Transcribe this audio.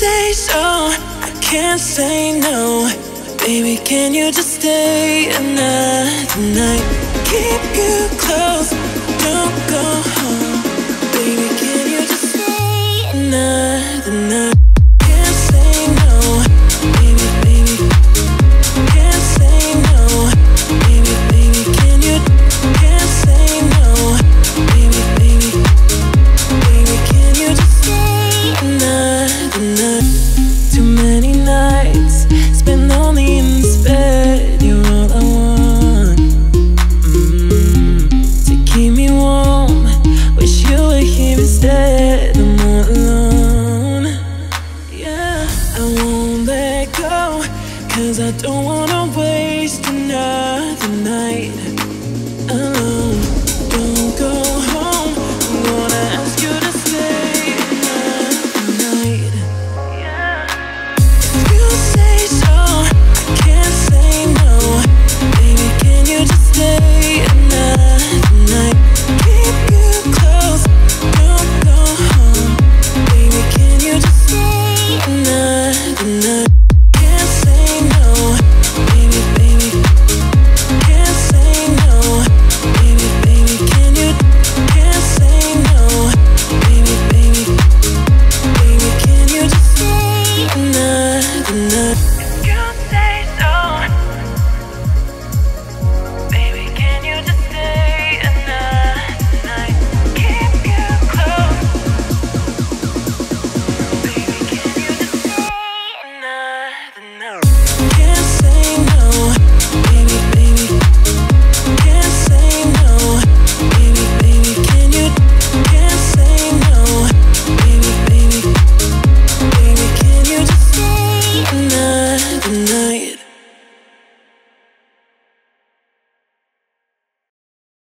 say so, I can't say no. Baby, can you just stay another night? Keep you